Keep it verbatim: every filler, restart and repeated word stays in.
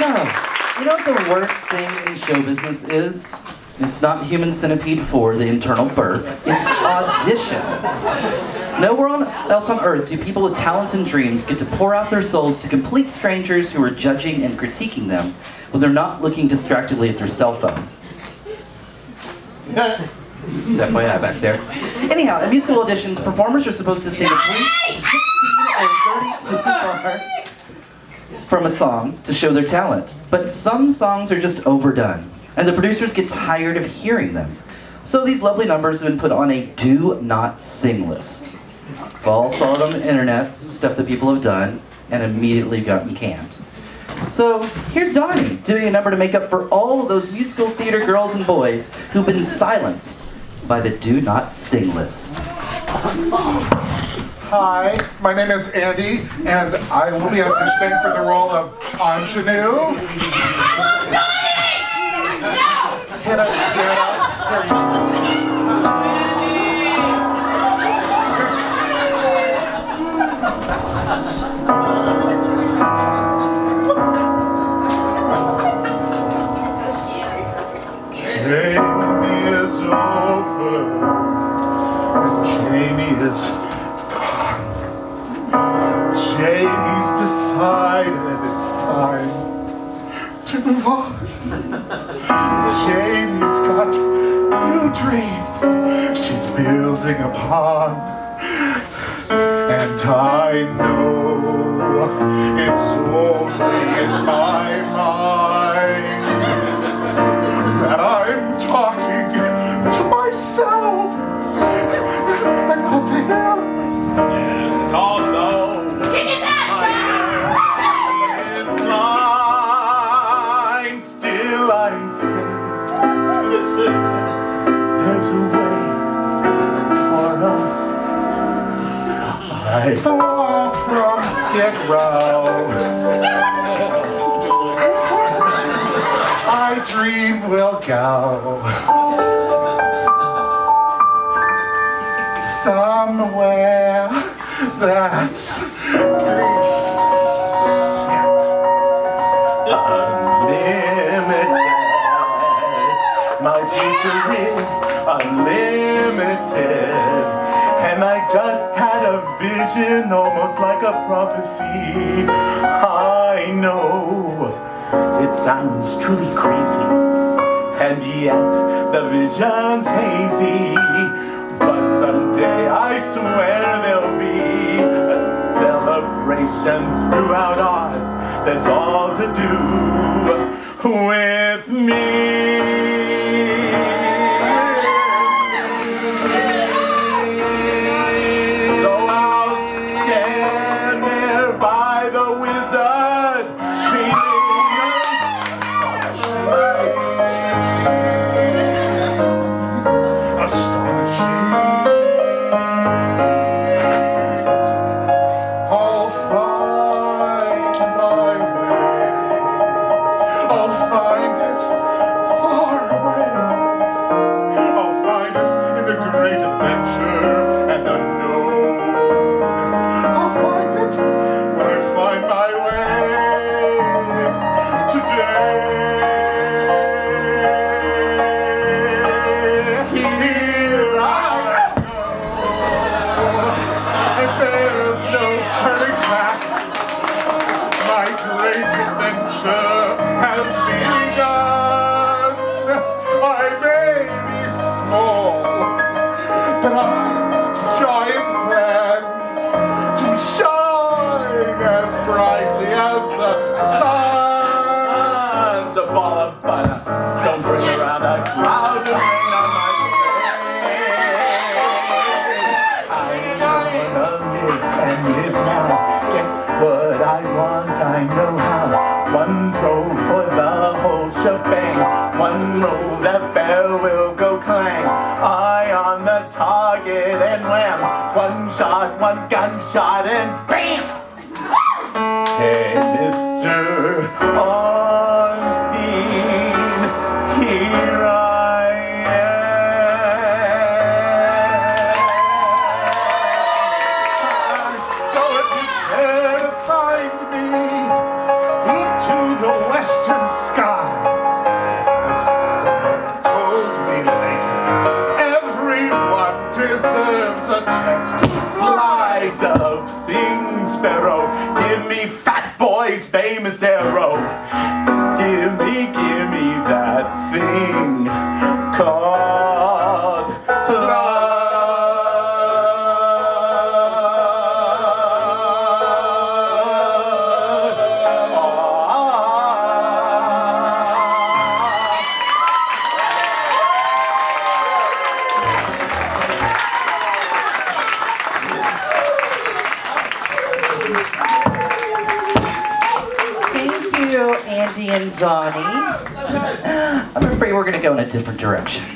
So, you know what the worst thing in show business is? It's not Human Centipede four, The Internal Birth. It's auditions. Nowhere else on earth do people with talents and dreams get to pour out their souls to complete strangers who are judging and critiquing them when they're not looking distractedly at their cell phone. It's definitely not back there. Anyhow, at musical auditions, performers are supposed to sing between sixteen and thirty so far from a song to show their talent. But some songs are just overdone, and the producers get tired of hearing them. So these lovely numbers have been put on a do not sing list. We've all saw it on the internet, stuff that people have done, and immediately gotten canned. So here's Donnie doing a number to make up for all of those musical theater girls and boys who've been silenced by the do not sing list. Hi, my name is Andy, and I will be auditioning for the role of Ingenue. I love Donnie! No! Get up, get up, get up. Jamie is over, and Jamie is gone. Jamie's decided it's time to move on. Jamie's got new dreams she's building upon, and I know it's only in my mind that I'm talking to myself and not to him. Oh no! Kick his ass, bro! There's a way for us. I fall from Skid Row. I dream we'll go somewhere that's unlimited. My future is unlimited, and I just had a vision, almost like a prophecy. I know it sounds truly crazy, and yet the vision's hazy. But someday I swear there'll be a celebration throughout ours that's all to do with me. One gunshot and BAM! Hey, Mister Ornstein, here I am. So if you care to find me, look to the west. western sky. As someone told me later, everyone deserves a chance to fly. Dove, sing sparrow, give me Fat Boy's famous arrow. Give me, give me that thing called love. Thank you, Andy and Donnie. I'm afraid we're going to go in a different direction.